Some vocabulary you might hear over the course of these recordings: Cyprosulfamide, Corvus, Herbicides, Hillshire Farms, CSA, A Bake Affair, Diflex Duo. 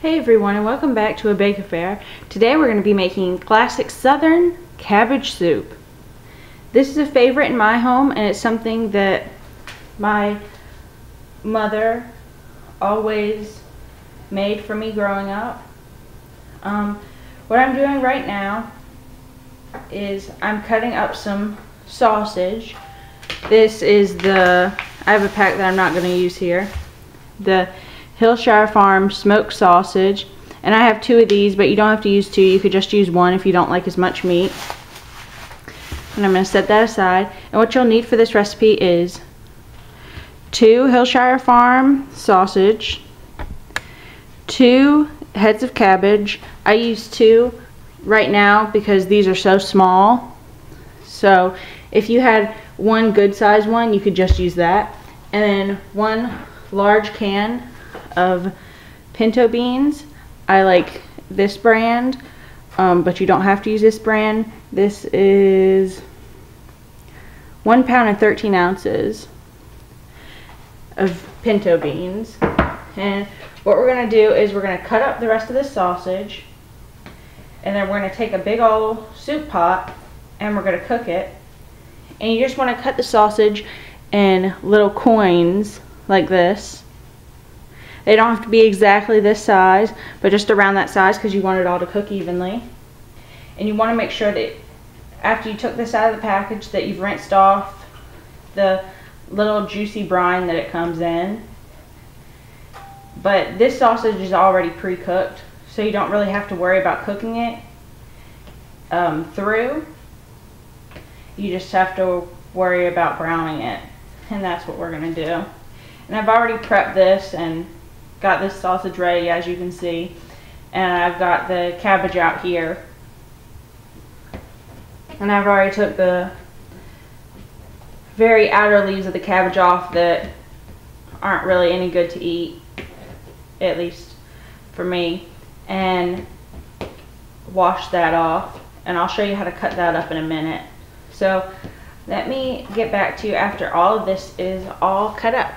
Hey everyone, and welcome back to A Bake Affair. Today we're going to be making classic southern cabbage soup. This is a favorite in my home, and it's something that my mother always made for me growing up. What I'm doing right now is I'm cutting up some sausage. This is I have a pack that I'm not going to use here. The Hillshire Farms smoked sausage, and I have two of these, but you don't have to use two. You could just use one if you don't like as much meat. And I'm going to set that aside. And what you'll need for this recipe is 2 Hillshire Farm sausage, 2 heads of cabbage. I use 2 right now because these are so small. So if you had one good size one, you could just use that. And then 1 large can of pinto beans. I like this brand, but you don't have to use this brand. This is 1 pound and 13 ounces of pinto beans. And what we're going to do is we're going to cut up the rest of this sausage, and then we're going to take a big old soup pot and we're going to cook it. And you just want to cut the sausage in little coins like this. They don't have to be exactly this size, but just around that size, because you want it all to cook evenly. And you want to make sure that after you took this out of the package that you've rinsed off the little juicy brine that it comes in. But this sausage is already pre-cooked, so you don't really have to worry about cooking it through. You just have to worry about browning it, and that's what we're going to do. And I've already prepped this and got this sausage ready, as you can see, and I've got the cabbage out here, and I've already took the very outer leaves of the cabbage off that aren't really any good to eat, at least for me, and washed that off, and I'll show you how to cut that up in a minute. So let me get back to you after all of this is all cut up.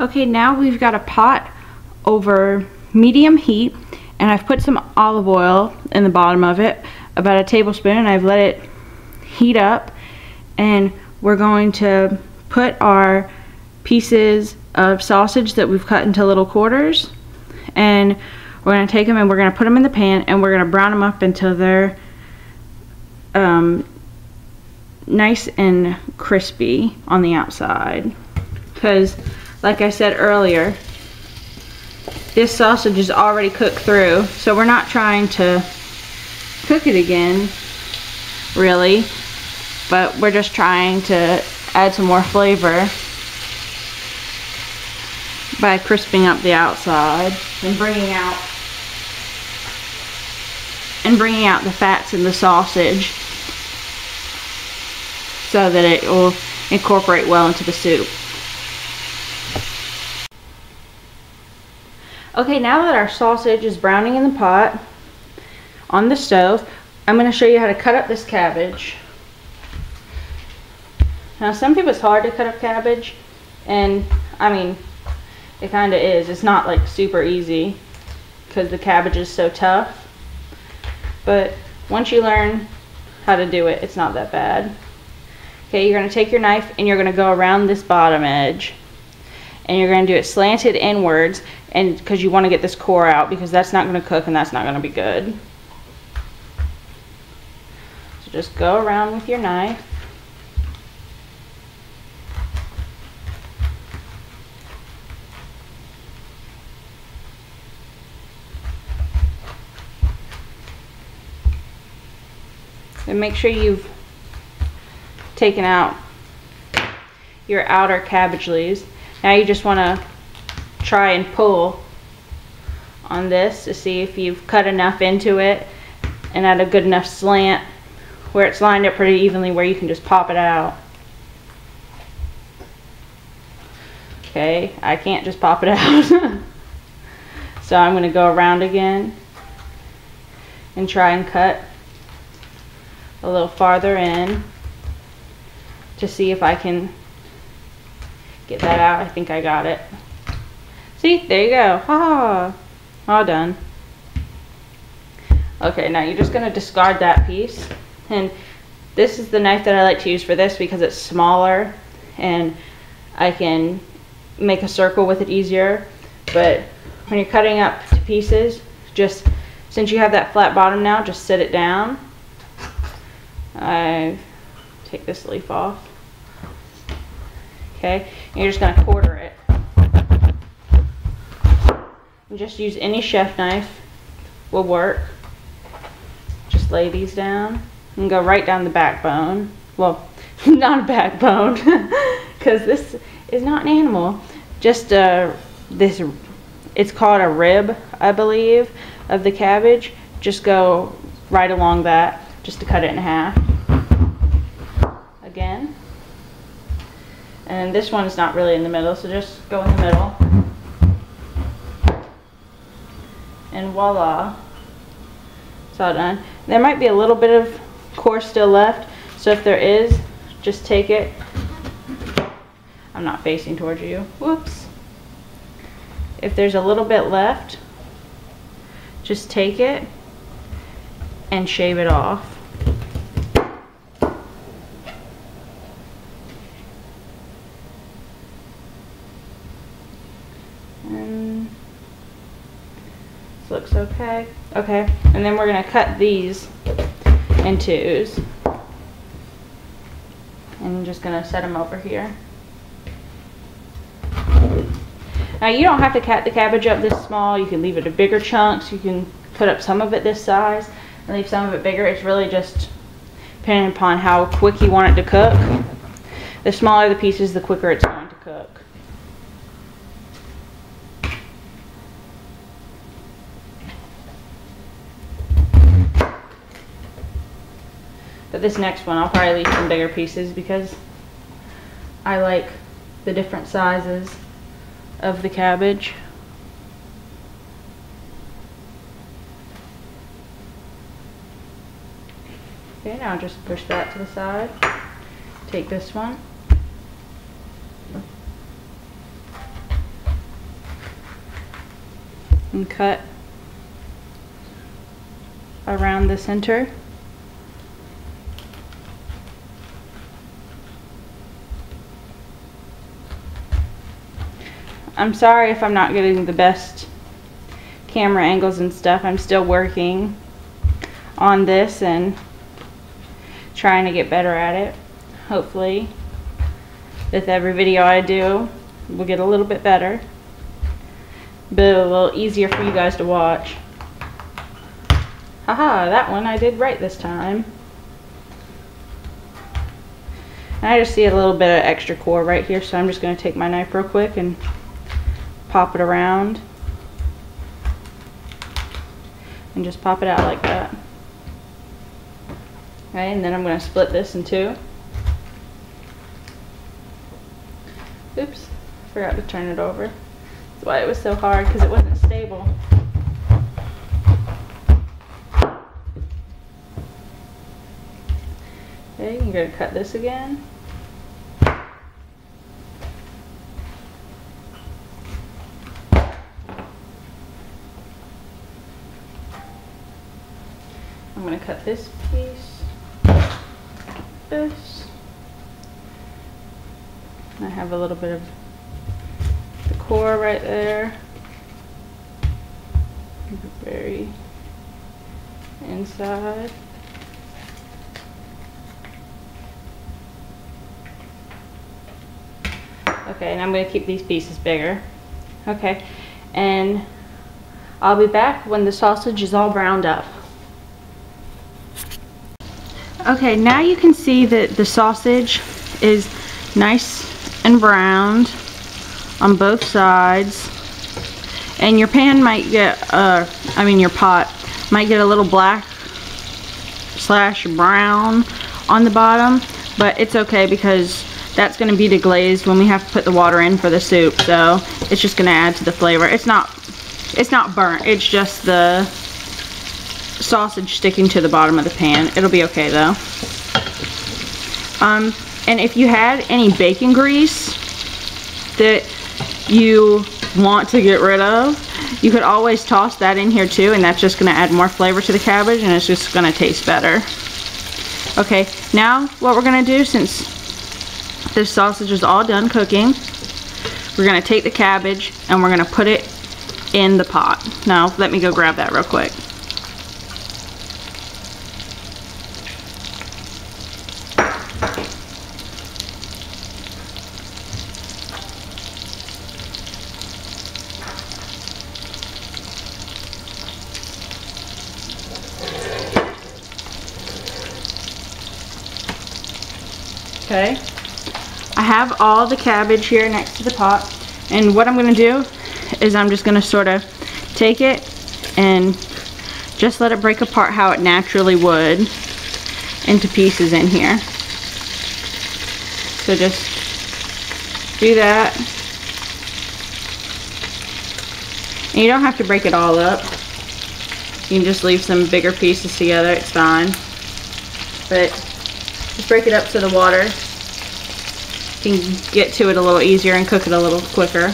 Okay, now we've got a pot over medium heat, and I've put some olive oil in the bottom of it, about a tablespoon, and I've let it heat up, and we're going to put our pieces of sausage that we've cut into little quarters, and we're going to take them and we're going to put them in the pan, and we're going to brown them up until they're nice and crispy on the outside, because like I said earlier, this sausage is already cooked through, so we're not trying to cook it again, really, but we're just trying to add some more flavor by crisping up the outside and bringing out the fats in the sausage so that it will incorporate well into the soup. Okay, now that our sausage is browning in the pot on the stove, I'm going to show you how to cut up this cabbage. Now, some people, it's hard to cut up cabbage, and I mean, it kind of is. It's not like super easy because the cabbage is so tough, but once you learn how to do it, it's not that bad. Okay, you're going to take your knife and you're going to go around this bottom edge, and you're going to do it slanted inwards, and because you want to get this core out, because that's not going to cook and that's not going to be good. So just go around with your knife. And make sure you've taken out your outer cabbage leaves. Now you just want to try and pull on this to see if you've cut enough into it and at a good enough slant where it's lined up pretty evenly where you can just pop it out. Okay, I can't just pop it out. So I'm going to go around again and try and cut a little farther in to see if I can get that out. I think I got it. See, there you go. Ha! All done. Okay, now you're just going to discard that piece. And this is the knife that I like to use for this because it's smaller and I can make a circle with it easier. But when you're cutting up to pieces, just since you have that flat bottom now, just sit it down. I take this leaf off. Okay, and you're just going to quarter it. And just use any chef knife will work. Just lay these down and go right down the backbone. Well, not a backbone because this is not an animal. Just this, it's called a rib, I believe, of the cabbage. Just go right along that just to cut it in half. Again. And this one is not really in the middle, so just go in the middle. And voila, it's all done. There might be a little bit of core still left, so if there is, just take it. I'm not facing towards you, whoops. If there's a little bit left, just take it and shave it off. Looks okay. Okay, and then we're going to cut these in twos. And I'm just going to set them over here. Now you don't have to cut the cabbage up this small. You can leave it in bigger chunks. You can cut up some of it this size and leave some of it bigger. It's really just depending upon how quick you want it to cook. The smaller the pieces, the quicker it's going to cook. But this next one, I'll probably leave some bigger pieces because I like the different sizes of the cabbage. Okay, now just push that to the side. Take this one. And cut around the center. I'm sorry if I'm not getting the best camera angles and stuff. I'm still working on this and trying to get better at it. Hopefully, with every video I do, we'll get a little bit better. But a little easier for you guys to watch. Haha, that one I did right this time. And I just see a little bit of extra core right here, so I'm just going to take my knife real quick and pop it around and just pop it out like that. Okay, and then I'm going to split this in two. Oops, forgot to turn it over. That's why it was so hard, because it wasn't stable. Okay, you're going to cut this again. I'm going to cut this piece, this, and I have a little bit of the core right there, the very inside. Okay, and I'm going to keep these pieces bigger. Okay, and I'll be back when the sausage is all browned up. Okay, now you can see that the sausage is nice and browned on both sides. And your pan might get, your pot might get a little black / brown on the bottom. But it's okay because that's going to be deglazed when we have to put the water in for the soup. So it's just going to add to the flavor. It's not burnt, it's just the sausage sticking to the bottom of the pan. It'll be okay though. And if you had any bacon grease, that you want to get rid of. You could always toss that in here too, and that's just going to add more flavor to the cabbage, and it's just going to taste better. Okay, now what we're going to do, since this sausage is all done cooking, we're going to take the cabbage and we're going to put it in the pot. Now let me go grab that real quick. Okay, I have all the cabbage here next to the pot, and what I'm going to do is I'm just going to sort of take it and just let it break apart how it naturally would into pieces in here. So just do that, and you don't have to break it all up. You can just leave some bigger pieces together, it's fine, but just break it up so the water can get to it a little easier and cook it a little quicker.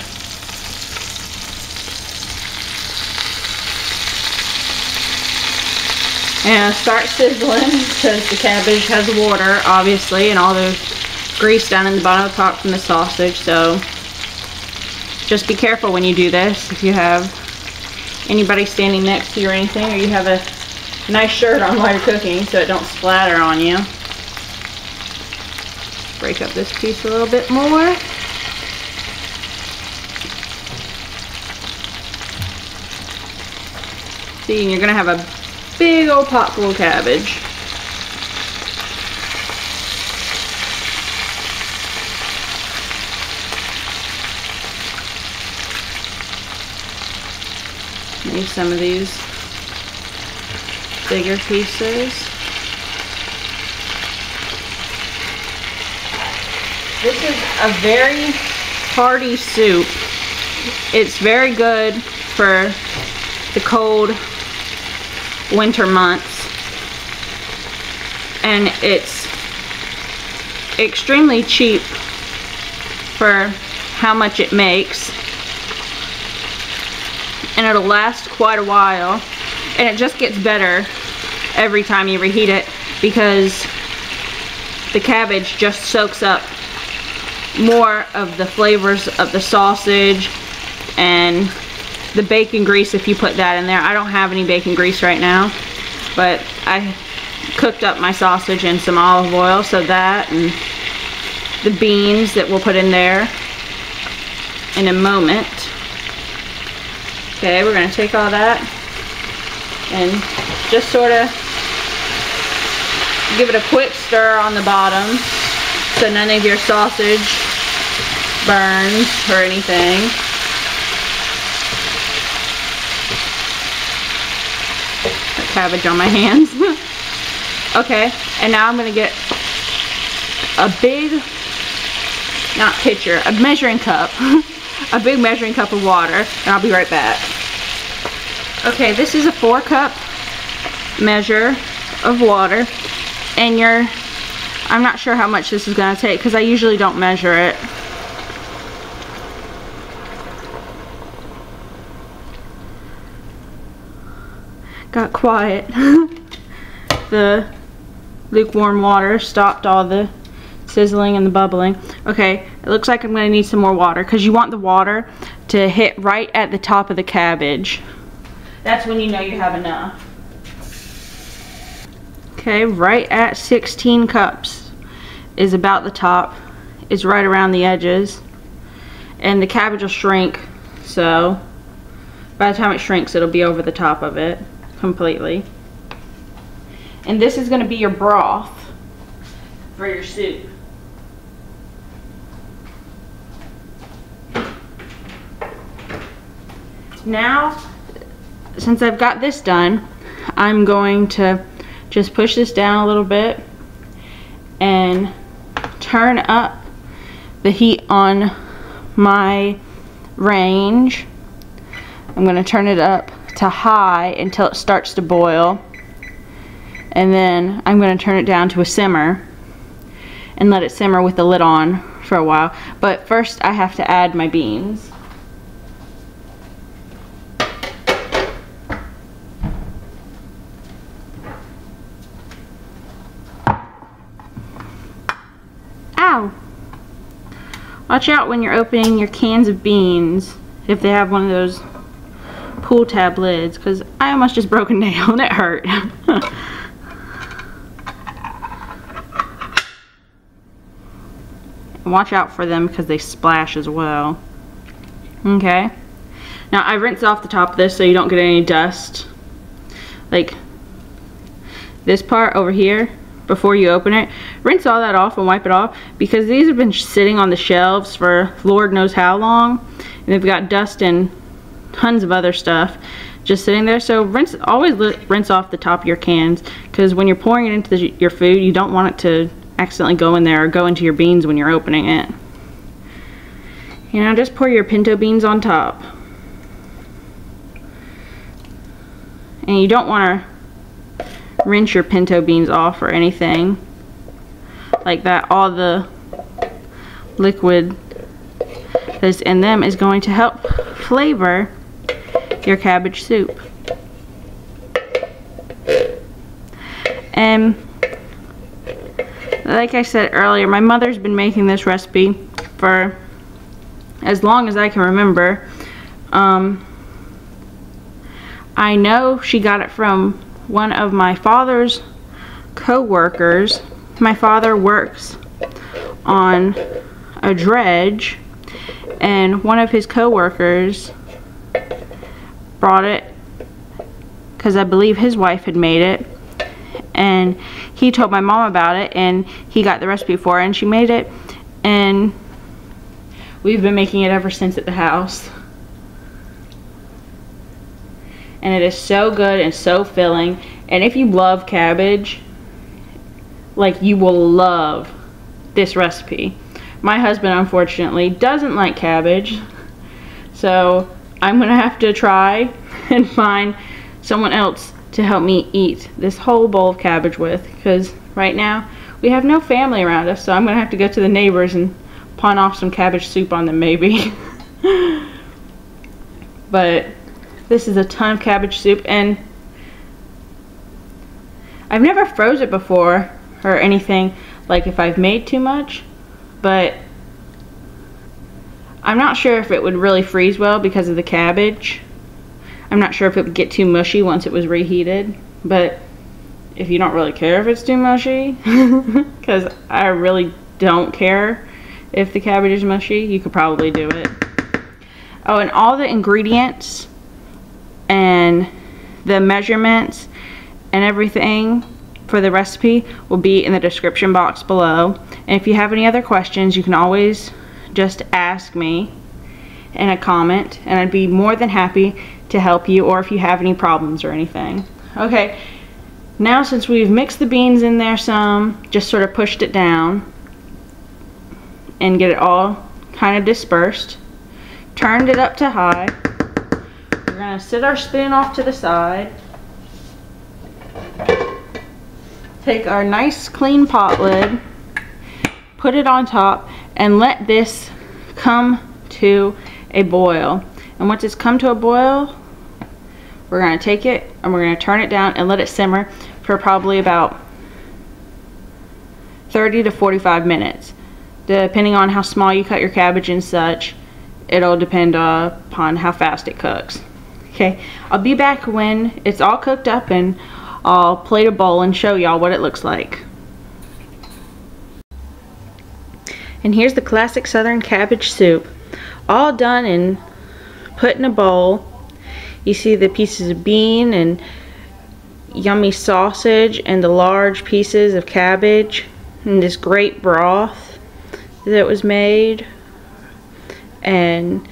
And start sizzling because the cabbage has water, obviously, and all the grease down in the bottom of the pot from the sausage. So just be careful when you do this. If you have anybody standing next to you or anything, or you have a nice shirt on while you're cooking so it don't splatter on you. Break up this piece a little bit more. See, and you're going to have a big old pot full of cabbage. Maybe some of these bigger pieces. This is a very hearty soup. It's very good for the cold winter months. And it's extremely cheap for how much it makes. And it'll last quite a while. And it just gets better every time you reheat it because the cabbage just soaks up more of the flavors of the sausage and the bacon grease if you put that in there. I don't have any bacon grease right now, but I cooked up my sausage in some olive oil, so that and the beans that we'll put in there in a moment. Okay, we're going to take all that and just sort of give it a quick stir on the bottom so none of your sausage burns or anything. Got cabbage on my hands. Okay, and now I'm going to get a big, not pitcher, a measuring cup. A big measuring cup of water, and I'll be right back. Okay, this is a 4-cup measure of water, and your I'm not sure how much this is going to take because I usually don't measure it. Got quiet. The lukewarm water stopped all the sizzling and the bubbling. Okay, it looks like I'm going to need some more water because you want the water to hit right at the top of the cabbage. That's when you know you have enough. Okay, right at 16 cups is about the top. It's right around the edges. And the cabbage will shrink, so by the time it shrinks, it'll be over the top of it completely. And this is going to be your broth for your soup. Now, since I've got this done, I'm going to just push this down a little bit and turn up the heat on my range. I'm going to turn it up to high until it starts to boil, and then I'm going to turn it down to a simmer and let it simmer with the lid on for a while. But first I have to add my beans. Ow! Watch out when you're opening your cans of beans if they have one of those pool tab lids, because I almost just broke a nail and it hurt. Watch out for them because they splash as well. Okay, now I rinsed off the top of this so you don't get any dust. Like this part over here, before you open it, rinse all that off and wipe it off, because these have been sitting on the shelves for Lord knows how long, and they've got dust and tons of other stuff just sitting there. So rinse, always rinse off the top of your cans, because when you're pouring it into your food, you don't want it to accidentally go in there or go into your beans when you're opening it. You know, just pour your pinto beans on top, and you don't want to rinse your pinto beans off or anything like that. All the liquid that's in them is going to help flavor your cabbage soup. And like I said earlier, my mother's been making this recipe for as long as I can remember. I know she got it from one of my father's co-workers. My father works on a dredge, and one of his co-workers brought it because I believe his wife had made it, and he told my mom about it, and he got the recipe for her, and she made it, and we've been making it ever since at the house. And it is so good and so filling, and if you love cabbage, like, you will love this recipe. My husband, unfortunately, doesn't like cabbage, so I'm gonna have to try and find someone else to help me eat this whole bowl of cabbage with, because right now we have no family around us, so I'm gonna have to go to the neighbors and pawn off some cabbage soup on them, maybe. But this is a ton of cabbage soup, and I've never froze it before or anything, like if I've made too much. But I'm not sure if it would really freeze well because of the cabbage. I'm not sure if it would get too mushy once it was reheated. But if you don't really care if it's too mushy, because I really don't care if the cabbage is mushy, you could probably do it. Oh, and all the ingredients and the measurements and everything for the recipe will be in the description box below. And if you have any other questions, you can always just ask me in a comment, and I'd be more than happy to help you, or if you have any problems or anything. Okay, now since we've mixed the beans in there some, just sort of pushed it down and get it all kind of dispersed, turned it up to high, we're gonna set our spoon off to the side. Take our nice clean pot lid, put it on top, and let this come to a boil. And once it's come to a boil, we're going to take it and we're going to turn it down and let it simmer for probably about 30 to 45 minutes. Depending on how small you cut your cabbage and such, it'll depend upon how fast it cooks. Okay, I'll be back when it's all cooked up, and I'll plate a bowl and show y'all what it looks like. And here's the classic Southern cabbage soup, all done and put in a bowl. You see the pieces of bean and yummy sausage and the large pieces of cabbage and this great broth that was made, and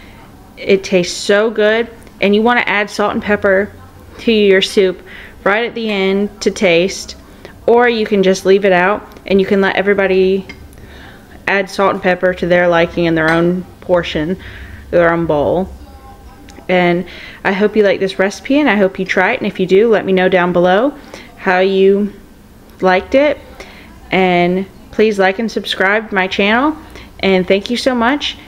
it tastes so good. And you want to add salt and pepper to your soup right at the end to taste, or you can just leave it out and you can let everybody add salt and pepper to their liking in their own portion, their own bowl. And I hope you like this recipe, and I hope you try it, and if you do, let me know down below how you liked it. And please like and subscribe to my channel, And thank you so much.